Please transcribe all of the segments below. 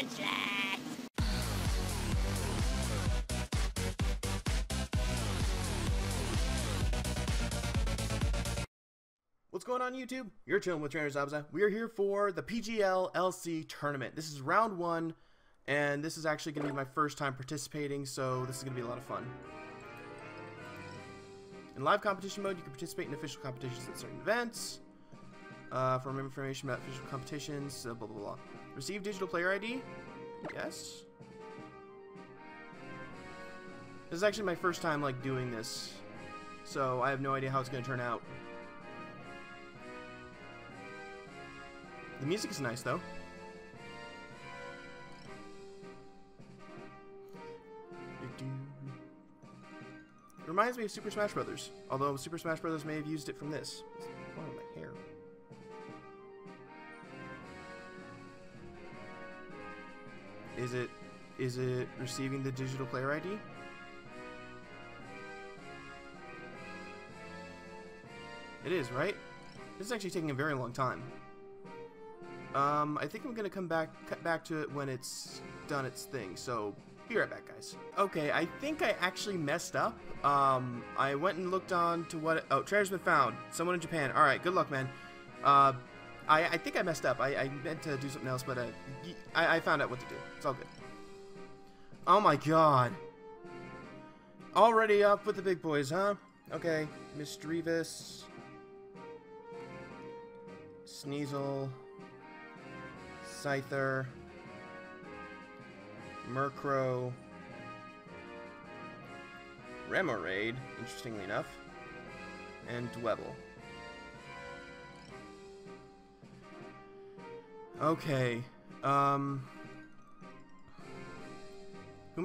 Munchlax! What's going on YouTube? You're chilling with Trainer Zabuza. We are here for the PGL LC tournament. This is round one, and this is actually going to be my first time participating, so this is going to be a lot of fun. In live competition mode, you can participate in official competitions at certain events. For more information about official competitions, blah, blah, blah. Receive digital player ID? Yes. This is actually my first time, like, doing this, so I have no idea how it's going to turn out. The music is nice, though. It reminds me of Super Smash Brothers, although Super Smash Brothers may have used it from this. What on my hair? Is it receiving the digital player ID? It is, right? This is actually taking a very long time. I think I'm gonna cut back to it when it's done its thing, so be right back, guys. Okay, I think I actually messed up. I went and looked on to what... Oh, trainer's been found. Someone in Japan. Alright, good luck, man. I think I messed up. I meant to do something else, but I found out what to do. It's all good. Oh my god. Already up with the big boys, huh? Okay, Misdreavus. Sneasel. Scyther, Murkrow, Remoraid, interestingly enough, and Dwebble. Okay, who am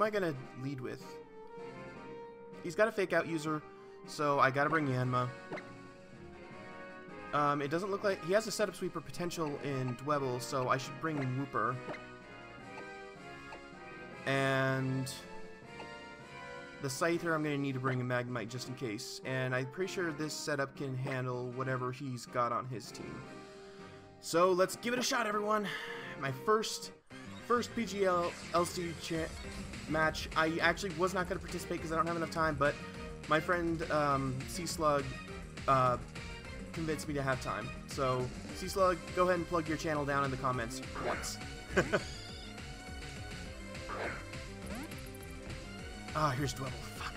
I gonna lead with? He's got a fake out user, so I gotta bring Yanma. It doesn't look like... He has a setup sweeper potential in Dwebble, so I should bring Wooper. And the Scyther I'm going to need to bring a Magnemite just in case. And I'm pretty sure this setup can handle whatever he's got on his team. So let's give it a shot, everyone. My first PGL LC match. I actually was not going to participate because I don't have enough time, but my friend C-slug... convinced me to have time. So, C-slug, go ahead and plug your channel down in the comments once. Ah, here's Dwebble. Fuck.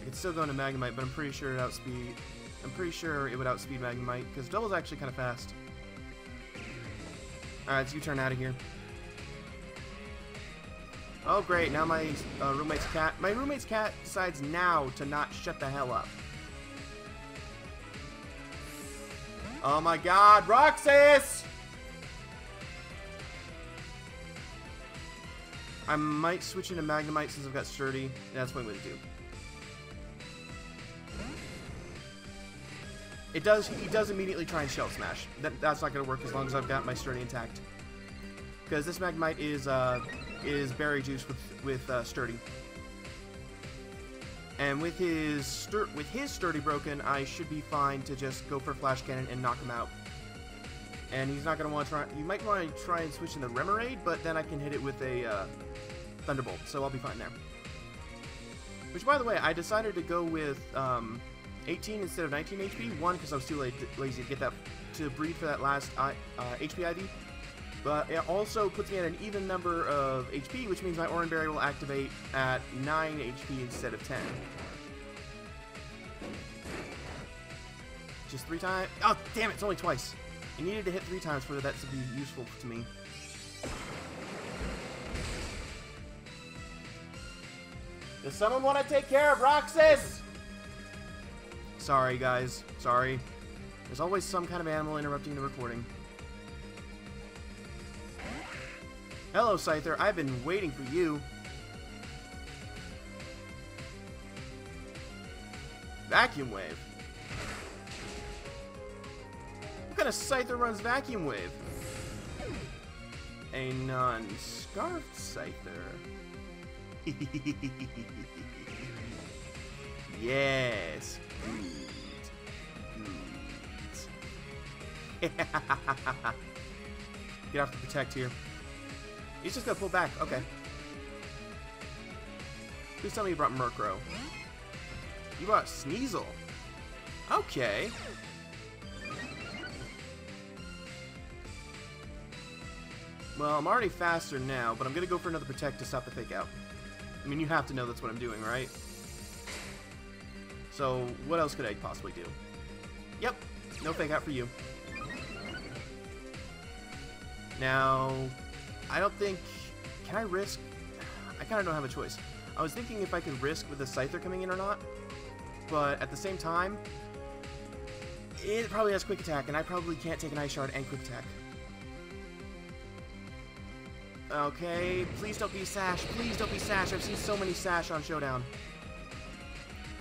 I could still go into Magnemite, but I'm pretty sure it outspeed... I'm pretty sure it would outspeed Magnemite, because Dwebble's actually kind of fast. Alright, it's U-turn out of here. Oh great, now my roommate's cat decides now to not shut the hell up. Oh my god, Roxas! I might switch into Magnemite since I've got Sturdy. Yeah, that's what I'm gonna do. He does immediately try and Shell Smash. That's not gonna work as long as I've got my Sturdy intact. Because this Magnemite is berry juice with Sturdy, and with his Sturdy broken, I should be fine to just go for Flash Cannon and knock him out. And he's not gonna want to try. You might want to try and switch in the Remoraid, but then I can hit it with a Thunderbolt, so I'll be fine there. Which, by the way, I decided to go with 18 instead of 19 HP. One, because I was too lazy to get that to breed for that last HP IV. But it also puts me at an even number of HP, which means my Oran Berry will activate at 9 HP instead of 10. Just 3 times. Oh, damn it, it's only twice. I needed to hit 3 times for that to be useful to me. Does someone want to take care of Roxas? Sorry, guys. Sorry. There's always some kind of animal interrupting the recording. Hello, Scyther. I've been waiting for you. Vacuum Wave. What kind of Scyther runs Vacuum Wave? A non-scarfed Scyther. Yes. Good. Good. Get off the protect here. He's just gonna pull back. Okay. Please tell me you brought Murkrow. You brought Sneasel. Okay. Well, I'm already faster now, but I'm gonna go for another protect to stop the fake out. I mean, you have to know that's what I'm doing, right? So, what else could Egg possibly do? Yep, no fake out for you. Now, I don't think... Can I risk? I kind of don't have a choice. I was thinking if I could risk with the Scyther coming in or not, but at the same time, it probably has Quick Attack, and I probably can't take an Ice Shard and Quick Attack. Okay, please don't be Sash. Please don't be Sash. I've seen so many Sash on Showdown.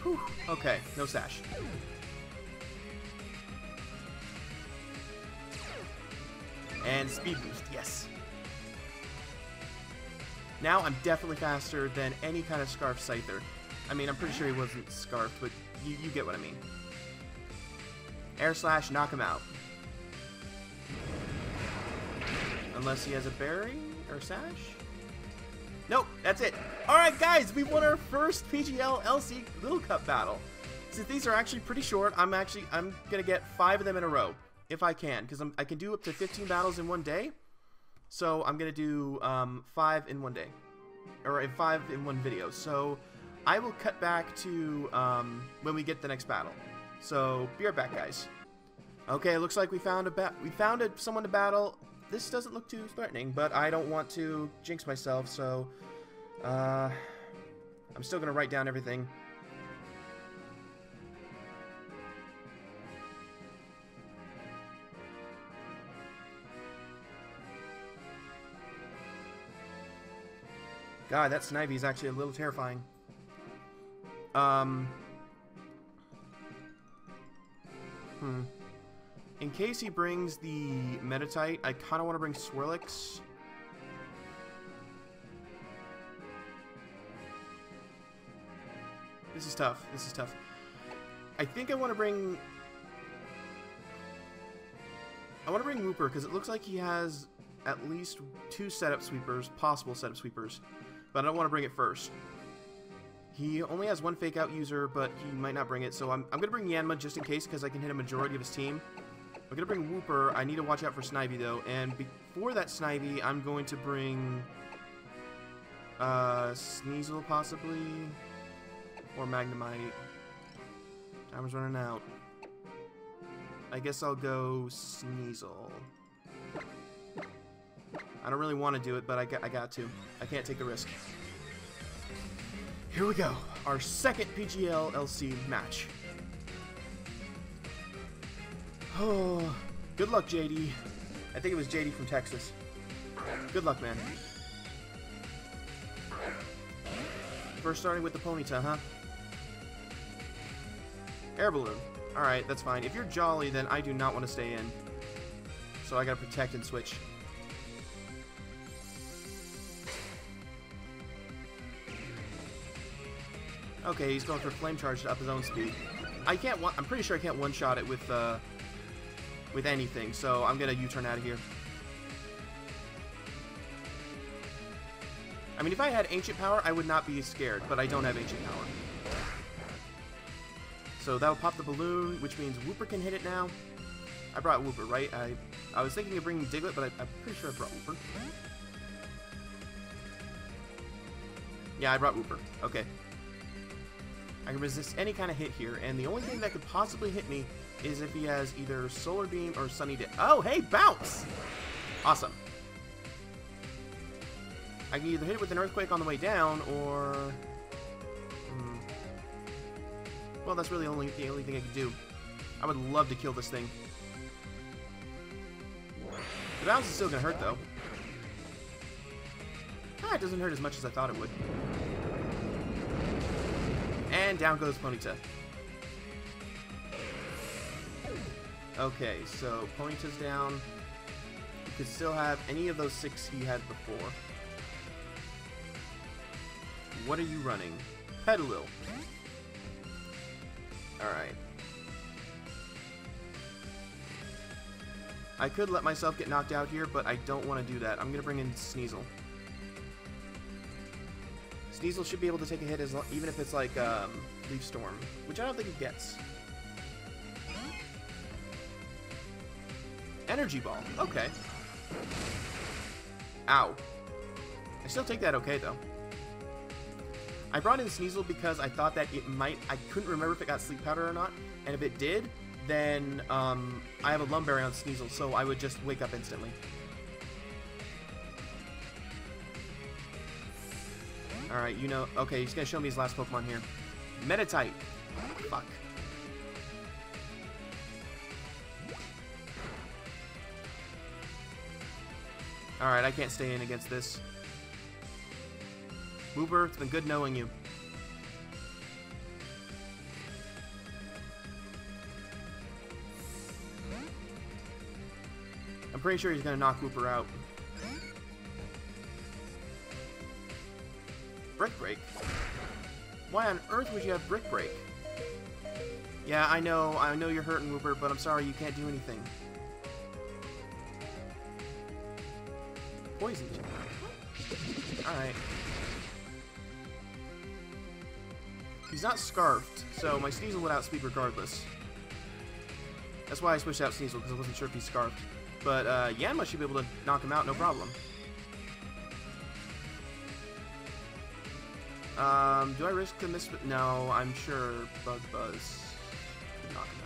Whew. Okay, no Sash. And Speed Boost, yes. Now I'm definitely faster than any kind of Scarf Scyther. I mean, I'm pretty sure he wasn't Scarf, but you get what I mean. Air Slash, knock him out. Unless he has a berry? Or Sash? Nope, that's it. Alright guys, we won our first PGL LC Little Cup battle. Since these are actually pretty short, I'm gonna get 5 of them in a row. If I can, because I can do up to 15 battles in one day. So I'm gonna do 5 in one day. Or 5 in one video. So I will cut back to when we get the next battle. So be right back guys. Okay, looks like we found someone to battle. This doesn't look too threatening, but I don't want to jinx myself, so I'm still going to write down everything. God, that Snivy is actually a little terrifying. In case he brings the Meditite, I kind of want to bring Swirlix. This is tough. This is tough. I think I want to bring... I want to bring Wooper, because it looks like he has at least 2 setup sweepers, possible setup sweepers. But I don't want to bring it first. He only has 1 fake out user, but he might not bring it. So I'm going to bring Yanma just in case, because I can hit a majority of his team. I'm going to bring Wooper. I need to watch out for Snivy, though. And before that Snivy, I'm going to bring Sneasel, possibly. Or Magnemite. Time is running out. I guess I'll go Sneasel. I don't really want to do it, but I got to. I can't take the risk. Here we go. Our second PGL LC match. Oh, good luck, JD. I think it was JD from Texas. Good luck, man. First starting with the Ponyta, huh? Air Balloon. Alright, that's fine. If you're Jolly, then I do not want to stay in. So I gotta protect and switch. Okay, he's going for Flame Charge to up his own speed. I'm pretty sure I can't one-shot it with anything, so I'm gonna U-turn out of here. I mean, if I had Ancient Power, I would not be scared, but I don't have Ancient Power. So that'll pop the balloon, which means Wooper can hit it now. I brought Wooper, right? I was thinking of bringing Diglett, but I'm pretty sure I brought Wooper. Yeah, I brought Wooper. Okay. I can resist any kind of hit here, and the only thing that could possibly hit me is if he has either Solar Beam or Sunny Dip. Oh, hey, bounce! Awesome. I can either hit it with an Earthquake on the way down, or... Well, that's really the only thing I can do. I would love to kill this thing. The bounce is still going to hurt, though. Ah, it doesn't hurt as much as I thought it would. And down goes Ponyta. Okay, so Ponyta's down. You could still have any of those 6 he had before. What are you running? Petalil. Alright. I could let myself get knocked out here, but I don't want to do that. I'm going to bring in Sneasel. Sneasel should be able to take a hit as even if it's like Leaf Storm, which I don't think it gets. Energy Ball. Okay. Ow. I still take that okay, though. I brought in Sneasel because I thought that it might... I couldn't remember if it got Sleep Powder or not, and if it did, then I have a Lumberry on Sneasel, so I would just wake up instantly. Alright, you know... Okay, he's gonna show me his last Pokemon here. Meditite. Fuck. Alright, I can't stay in against this. Wooper, it's been good knowing you. I'm pretty sure he's gonna knock Wooper out. Brick Break? Why on earth would you have Brick Break? Yeah, I know you're hurting, Wooper, but I'm sorry, you can't do anything. Poison Jab. Alright. He's not scarfed, so my Sneasel would outspeed regardless. That's why I switched out Sneasel, because I wasn't sure if he's scarfed. But Yanma should be able to knock him out, no problem. Do I risk the miss? No, I'm sure Bug Buzz could knock him out.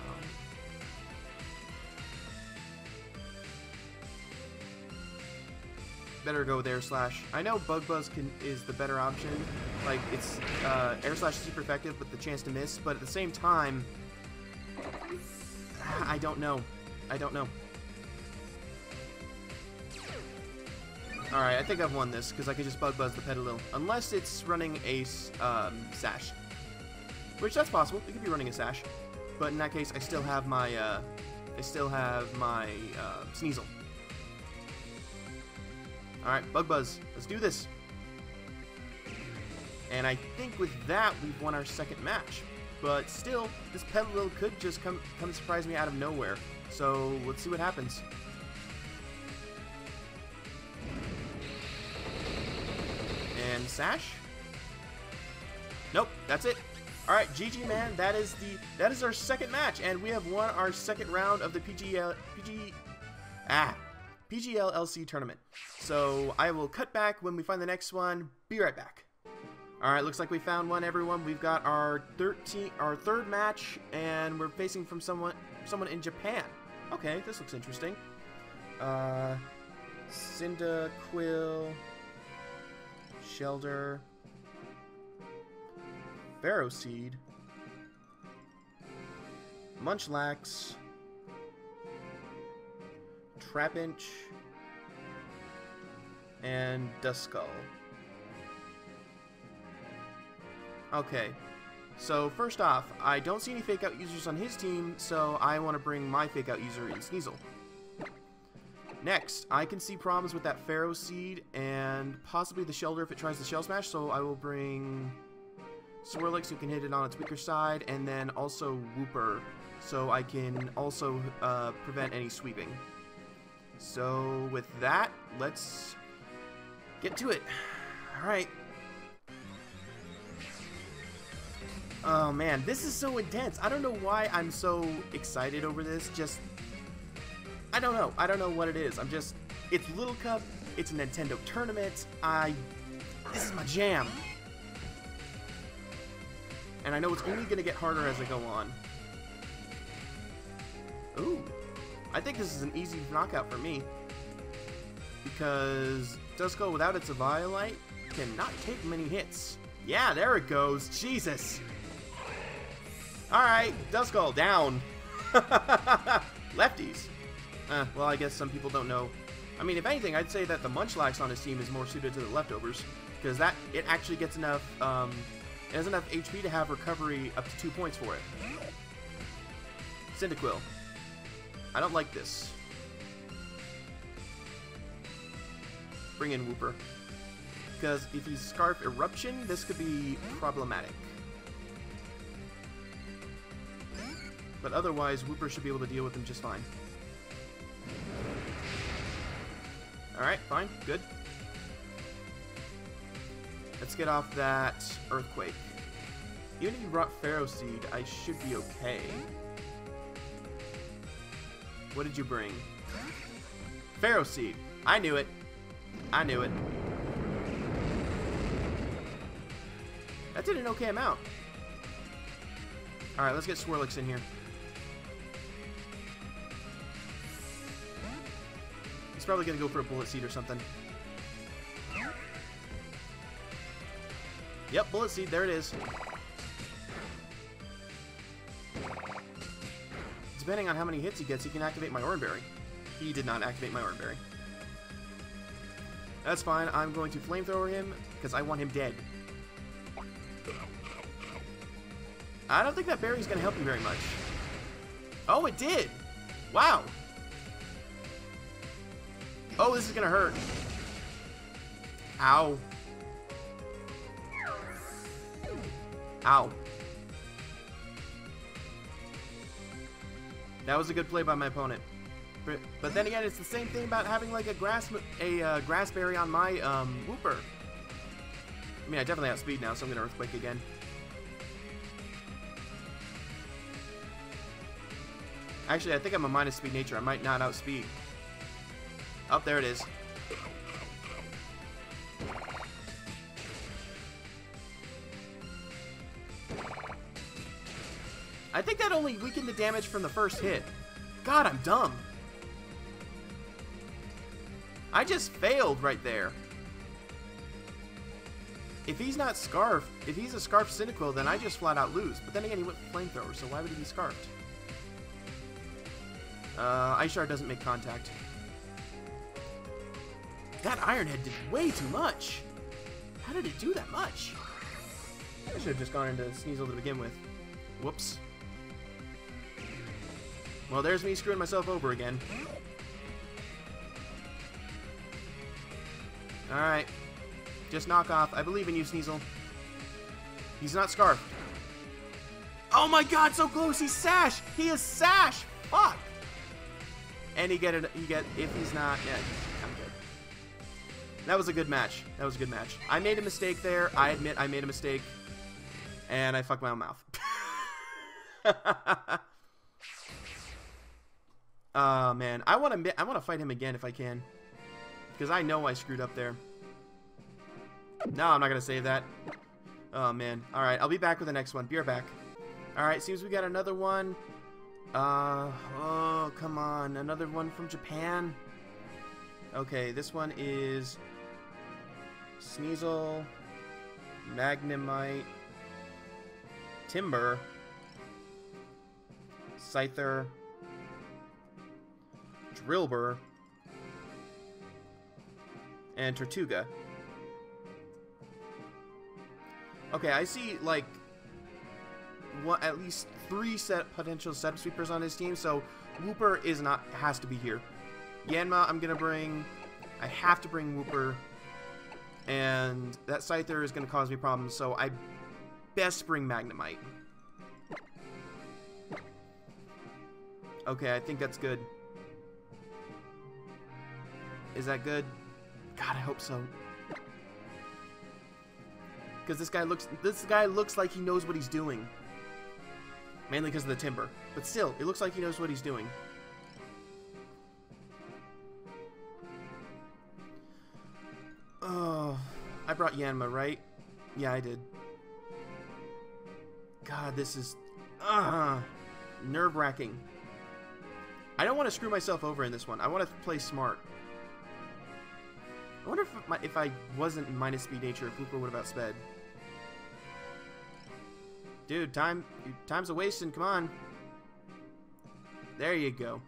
Better go with Air Slash. I know Bug Buzz is the better option. Like, it's, Air Slash is super effective with the chance to miss, but at the same time, I don't know. Alright, I think I've won this, because I could just Bug Buzz the Petalil. Unless it's running a, Sash. Which, that's possible. It could be running a Sash. But in that case, I still have my, Sneasel. Alright, Bug Buzz. Let's do this. And I think with that, we've won our second match. But still, this Petalil could just come surprise me out of nowhere. So, let's see what happens. And Sash? Nope, that's it. Alright, GG, man. That is our second match. And we have won our second round of the PGLLC tournament. So I will cut back when we find the next one. Be right back. Alright, looks like we found one, everyone. We've got our third match, and we're facing from someone in Japan. Okay, this looks interesting. Cyndaquil, Shellder, Barrowseed, Munchlax, Trapinch, and Duskull. Okay, so first off, I don't see any fake out users on his team, so I want to bring my fake out user in Sneasel. Next, I can see problems with that Ferroseed and possibly the Shellder if it tries the Shell Smash, so I will bring Swirlix, who can hit it on its weaker side, and then also Wooper, so I can also prevent any sweeping. So with that, let's get to it. Alright. Oh man, this is so intense. I don't know why I'm so excited over this. Just, I don't know. I don't know what it is. I'm just, it's Little Cup. It's a Nintendo tournament. This is my jam. And I know it's only going to get harder as I go on. Ooh. I think this is an easy knockout for me, because Duskull without its Aviolite cannot take many hits. Yeah, there it goes. Jesus. Alright, Duskull down. Lefties. Well, I guess some people don't know. I mean, if anything, I'd say that the Munchlax on his team is more suited to the leftovers, because that it actually gets enough, it has enough HP to have recovery up to 2 points for it. Cyndaquil. I don't like this. Bring in Wooper. Because if you Scarf Eruption, this could be problematic. But otherwise, Wooper should be able to deal with him just fine. Alright, fine. Good. Let's get off that Earthquake. Even if you brought Ferroseed, I should be okay. What did you bring? Barrowseed. I knew it. I knew it. That did an okay amount. Alright, let's get Swirlix in here. He's probably going to go for a Bullet Seed or something. Yep, Bullet Seed. There it is. Depending on how many hits he gets, he can activate my Oran Berry. He did not activate my Oran Berry. That's fine. I'm going to Flamethrower him because I want him dead. I don't think that berry's going to help you very much. Oh, it did! Wow! Oh, this is going to hurt. Ow. Ow. That was a good play by my opponent. But then again, it's the same thing about having like a grass berry on my Wooper. I mean, I definitely have speed now, so I'm gonna Earthquake again. Actually, I think I'm a minus speed nature. I might not outspeed. Oh, there it is. I think that only weakened the damage from the first hit. God, I'm dumb. I just failed right there. If he's not Scarfed, if he's a Scarfed Cyndaquil, then I just flat out lose. But then again, he went Flamethrower, so why would he be Scarfed? Ice Shard doesn't make contact. That Iron Head did way too much. How did it do that much? I should have just gone into Sneasel to begin with. Whoops. Well, there's me screwing myself over again. Alright. Just knock off. I believe in you, Sneasel. He's not Scarfed. Oh my god, so close! He's Sash! He is Sash! Fuck! And he get it. He get, if he's not, yeah, I'm good. That was a good match. That was a good match. I made a mistake there. I admit I made a mistake. And I fucked my own mouth. Oh, man, I want to fight him again if I can, because I know I screwed up there. No, I'm not gonna save that. Oh man. All right, I'll be back with the next one. Be right back. All right, seems we got another one. Oh come on, another one from Japan. Okay, this one is Sneasel, Magnemite, Timber, Scyther, Drillbur, and Tortuga. Okay, I see like one, at least three potential Sub-Sweepers on his team, so Wooper is not, has to be here. Yanma, I'm gonna bring. I have to bring Wooper, and that Scyther is gonna cause me problems, so I best bring Magnemite. Okay, I think that's good. Is that good? God, I hope so. Because this guy looks like he knows what he's doing. Mainly because of the timber. But still, it looks like he knows what he's doing. Oh, I brought Yanma, right? Yeah, I did. God, this is nerve-wracking. I don't want to screw myself over in this one. I want to play smart. I wonder if I wasn't in minus speed nature, if Wooper would have outsped. Dude, time's a wasting. Come on. There you go.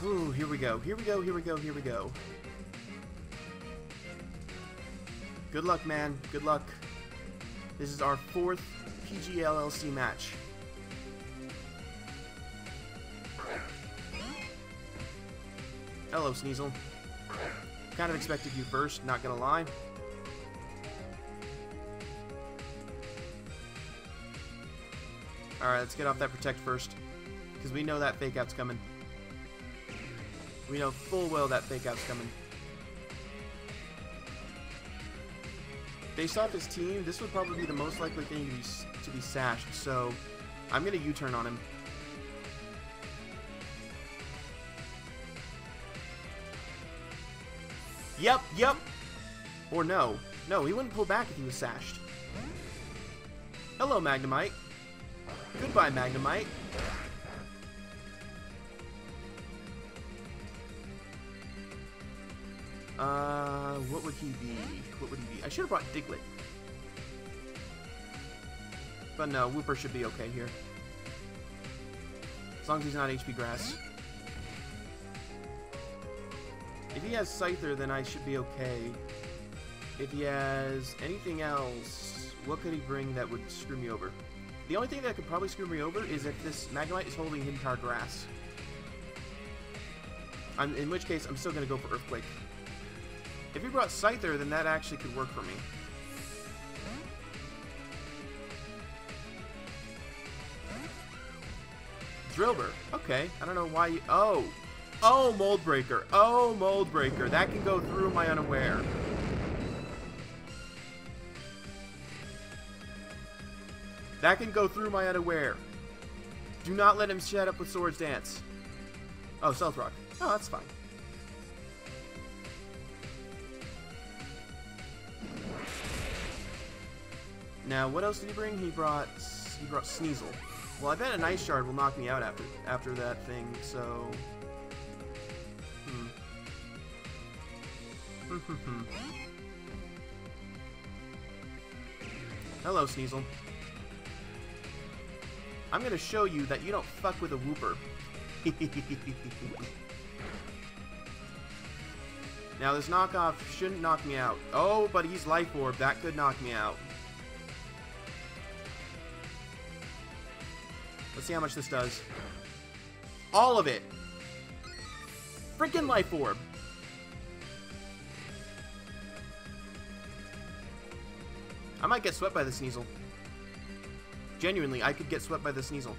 Whew, here we go. Here we go. Here we go. Here we go. Good luck, man. Good luck. This is our fourth PGLLC match. Hello, Sneasel. Kind of expected you first, not gonna lie. Alright, let's get off that Protect first. Because we know that Fake Out's coming. We know full well that Fake Out's coming. Based off his team, this would probably be the most likely thing to be sashed, so I'm going to U-turn on him. Yep, yep. Or no. No, he wouldn't pull back if he was sashed. Hello, Magnemite. Goodbye, Magnemite. What would he be? What would he be? I should have brought Diglett. But no, Wooper should be okay here. As long as he's not HP Grass. If he has Scyther, then I should be okay. If he has anything else, what could he bring that would screw me over? The only thing that could probably screw me over is if this Magnemite is holding Hidden Power Grass. In which case, I'm still going to go for Earthquake. If he brought Scyther, then that actually could work for me. Drillbur. Okay. I don't know why you... Oh! Oh, Moldbreaker. Oh, Moldbreaker. That can go through my unaware. That can go through my unaware. Do not let him shut up with Swords Dance. Oh, Stealth Rock. Oh, that's fine. Now, what else did he bring? He brought Sneasel. Well, I bet an Ice Shard will knock me out after that thing, so... Hello, Sneasel. I'm gonna show you that you don't fuck with a Wooper. Now this knockoff shouldn't knock me out. Oh, but he's Life Orb. That could knock me out. Let's see how much this does. All of it. Freaking Life Orb. I might get swept by the Sneasel. Genuinely, I could get swept by the Sneasel.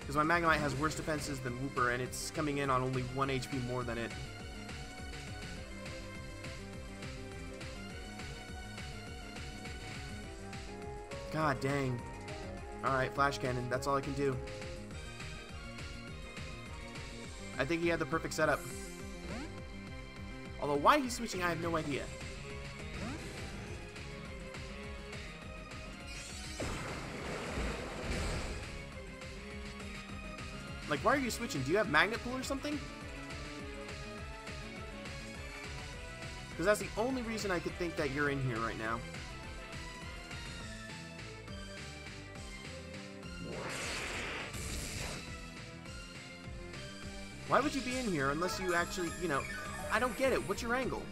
Because my Magnemite has worse defenses than Wooper, and it's coming in on only 1 HP more than it. God dang. Alright, Flash Cannon. That's all I can do. I think he had the perfect setup. Although, why he's switching, I have no idea. Like, why are you switching? Do you have Magnet Pool or something? Because that's the only reason I could think that you're in here right now. Why would you be in here unless you actually, you know... I don't get it. What's your angle?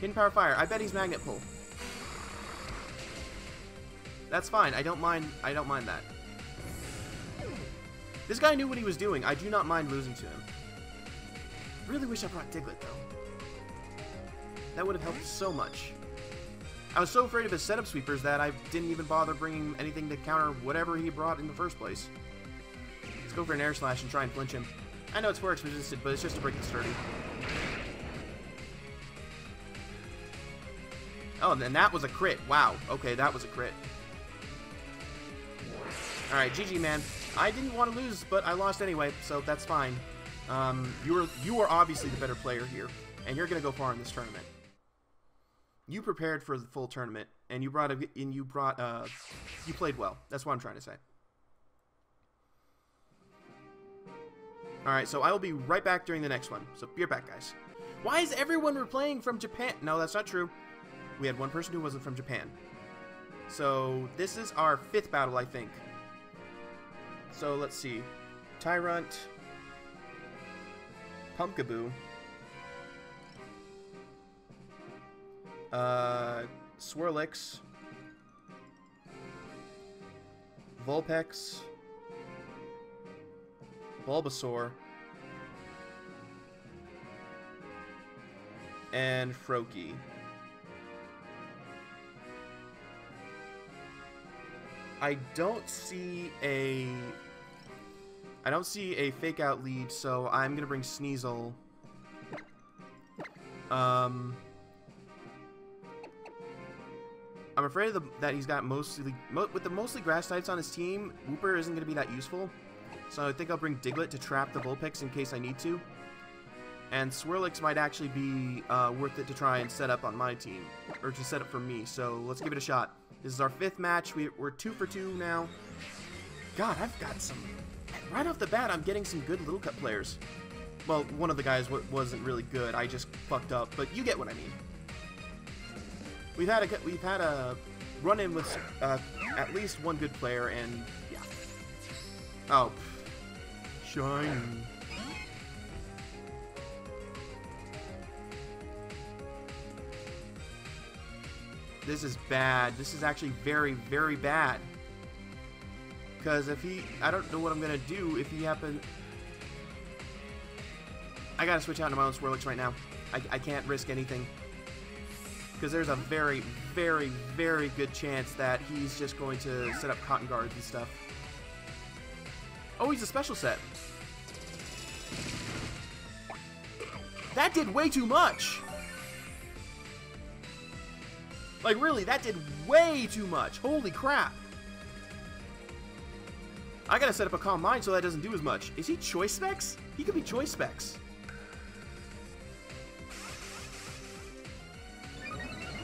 Hidden Power Fire. I bet he's Magnet Pool. That's fine. I don't mind that. This guy knew what he was doing. I do not mind losing to him. Really wish I brought Diglett, though. That would have helped so much. I was so afraid of his setup sweepers that I didn't even bother bringing anything to counter whatever he brought in the first place. Let's go for an Air Slash and try and flinch him. I know it's Forex resisted, but it's just to break the sturdy. Oh, and then that was a crit. Wow. Okay, that was a crit. Alright, GG, man. I didn't want to lose, but I lost anyway, so that's fine. You are obviously the better player here, and you're going to go far in this tournament. You prepared for the full tournament, and you played well. That's what I'm trying to say. All right, so I will be right back during the next one. So be right back, guys. Why is everyone we're playing from Japan? No, that's not true. We had one person who wasn't from Japan. So this is our 5th battle, I think. So let's see, Tyrunt, Pumpkaboo, Swirlix, Vulpex, Bulbasaur, and Froakie. I don't see a fake out lead, so I'm gonna bring Sneasel. I'm afraid that he's got mostly grass types on his team. Wooper isn't gonna be that useful, so I think I'll bring Diglett to trap the Vulpex in case I need to, and Swirlix might actually be worth it to try and set up on my team, or to set up for me. So let's give it a shot. This is our fifth match. We're 2 for 2 now. God, I've got some. Right off the bat, I'm getting some good Little Cup players. Well, one of the guys wasn't really good. I just fucked up, but you get what I mean. We've had a run-in with at least one good player, and yeah. Oh, shiny. This is bad. This is actually very, very bad. Because if he... I don't know what I'm going to do if he happens... I got to switch out to my own Swirlix right now. I can't risk anything. Because there's a very, very, very good chance that he's just going to set up cotton guards and stuff. Oh, he's a special set. That did way too much! Like, really, that did way too much. Holy crap. I gotta set up a calm mind so that doesn't do as much. Is he choice specs? He could be choice specs.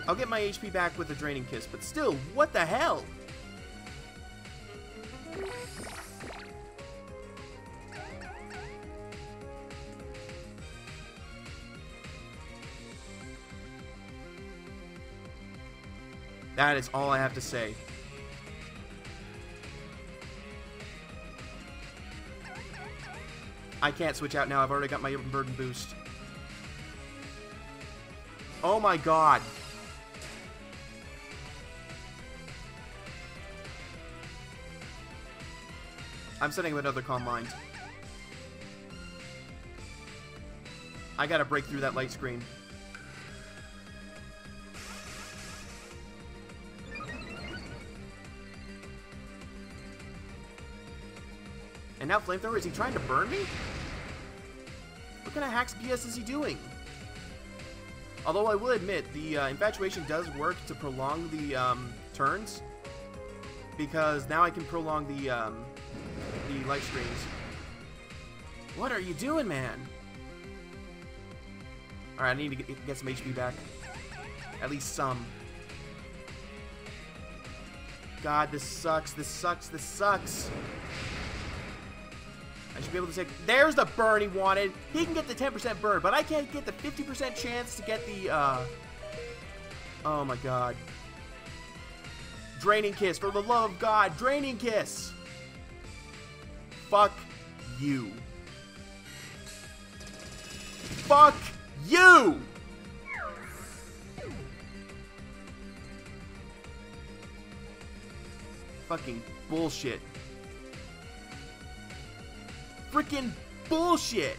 I'll get my HP back with a draining kiss, but still, what the hell? That is all I have to say. I can't switch out now. I've already got my burden boost. Oh my god. I'm setting up another calm mind. I gotta break through that light screen. And now Flamethrower, is he trying to burn me? What kind of hacks BS is he doing? Although I will admit, the infatuation does work to prolong the turns, because now I can prolong the light screens. What are you doing, man? Alright, I need to get some HP back. At least some. God, this sucks, this sucks, this sucks. I should be able to take... There's the burn he wanted. He can get the 10% burn, but I can't get the 50% chance to get the... Oh, my God. Draining Kiss. For the love of God. Draining Kiss. Fuck you. Fuck you! Fucking bullshit. Freaking bullshit!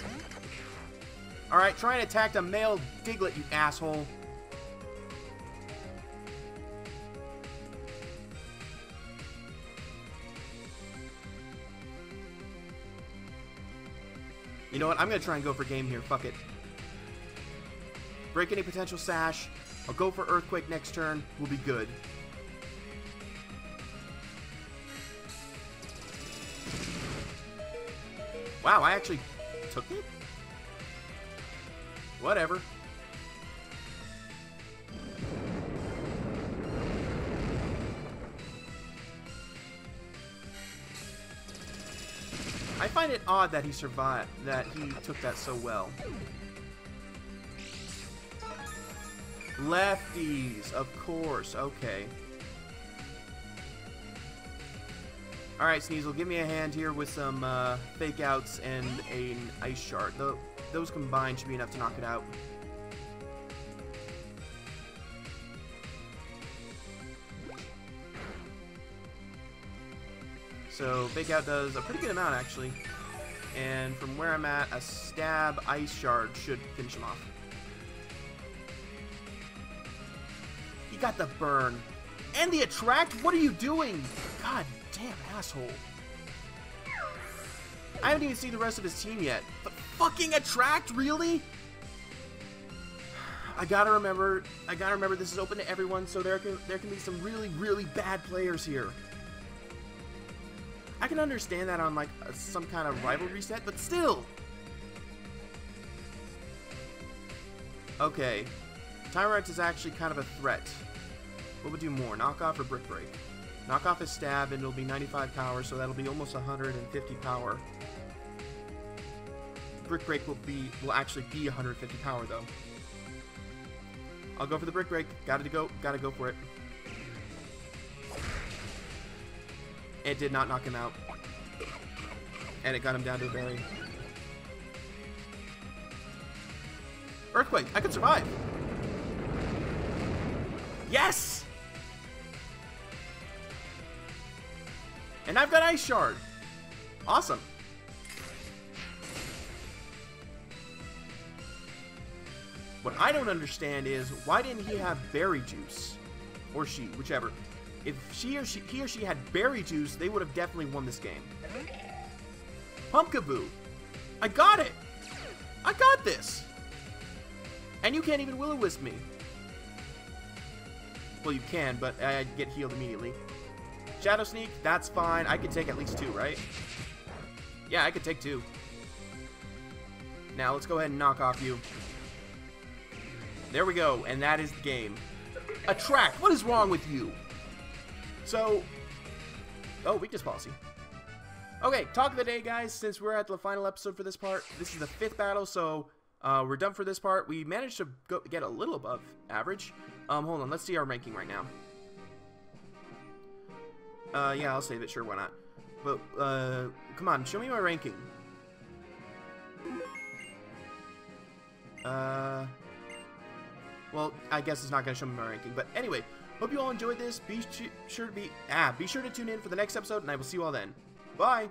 Alright, try and attack a male Diglett, you asshole. You know what? I'm gonna try and go for game here. Fuck it. Break any potential sash. I'll go for Earthquake next turn. We'll be good. Wow, I actually took it? Whatever. I find it odd that he survived, that he took that so well. Lefties, of course, okay. Alright, Sneasel, give me a hand here with some fake outs and an ice shard. Those combined should be enough to knock it out. So, fake out does a pretty good amount, actually. And from where I'm at, a stab ice shard should finish him off. He got the burn. And the attract? What are you doing? God damn asshole. I haven't even seen the rest of his team yet. But fucking attract, really? I gotta remember this is open to everyone, so there can be some really, really bad players here. I can understand that on like some kind of rivalry set, but still. Okay, Tyrunt is actually kind of a threat. What would do more, knock off or brick break? Knock off his stab, and it'll be 95 power, so that'll be almost 150 power. Brick break will actually be 150 power though. I'll go for the brick break. Gotta go for it. It did not knock him out. And it got him down to a berry. Earthquake! I could survive! Yes! And I've got Ice Shard! Awesome! What I don't understand is, why didn't he have berry juice? Or she, whichever. If he or she had berry juice, they would have definitely won this game. Pumpkaboo! I got it! I got this! And you can't even will-o-wisp me. Well, you can, but I get healed immediately. Shadow Sneak, that's fine. I could take at least two, right? Yeah, I could take two. Now, let's go ahead and knock off you. There we go, and that is the game. Attract, what is wrong with you? So, oh, weakness policy. Okay, talk of the day, guys, since we're at the final episode for this part. This is the 5th battle, so we're done for this part. We managed to get a little above average. Hold on, let's see our ranking right now. Yeah, I'll save it, sure, why not? But, come on, show me my ranking. Well, I guess it's not going to show me my ranking, but anyway, hope you all enjoyed this. Be sure to tune in for the next episode, and I will see you all then. Bye!